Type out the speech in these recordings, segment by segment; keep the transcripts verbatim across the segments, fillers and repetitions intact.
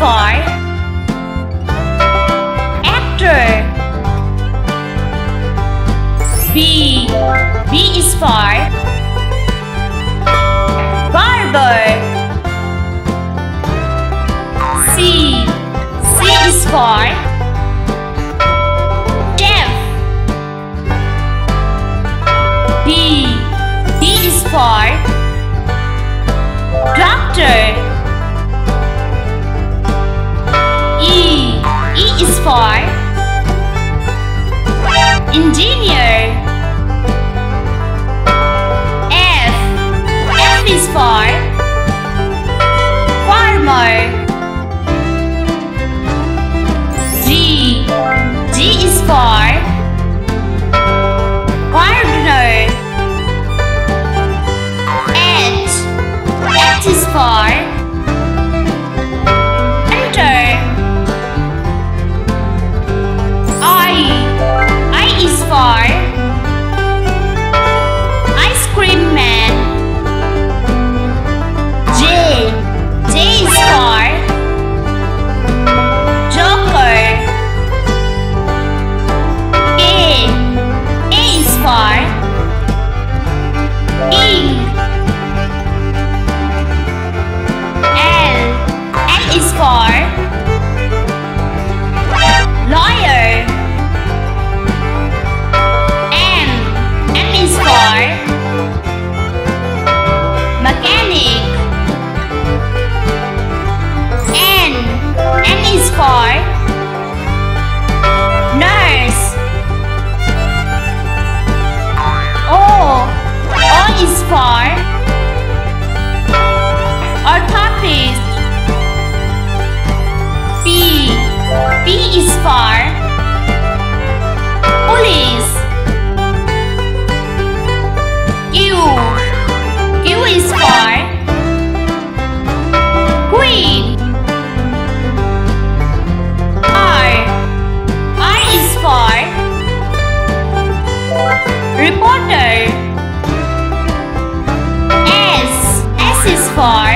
for actor. B. B is for barber. C. C is for deaf. D. D is for doctor. E. E is for engineer. F. F is for farmer. G. G is for gardener. H. H is for enter. I. I is for ice cream man. J. J is for joker. A. A is for ink. L. L is for lawyer. M. M is for mechanic. N. N is for nurse. O. O is for orthopedist. P. P is for police. Q. Q is for queen. R. R is for reporter. S. S is for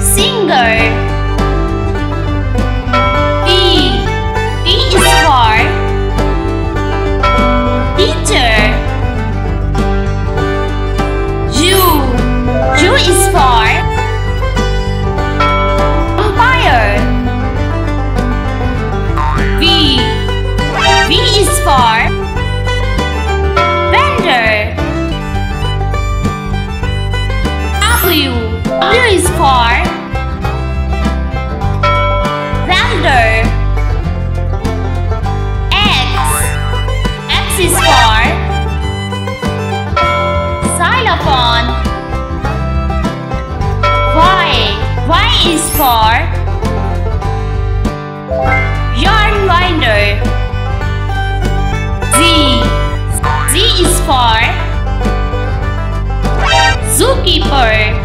singer. W is for welder. X. X is for xylophone. Y. Y is for yarn winder. Z. Z is for zookeeper.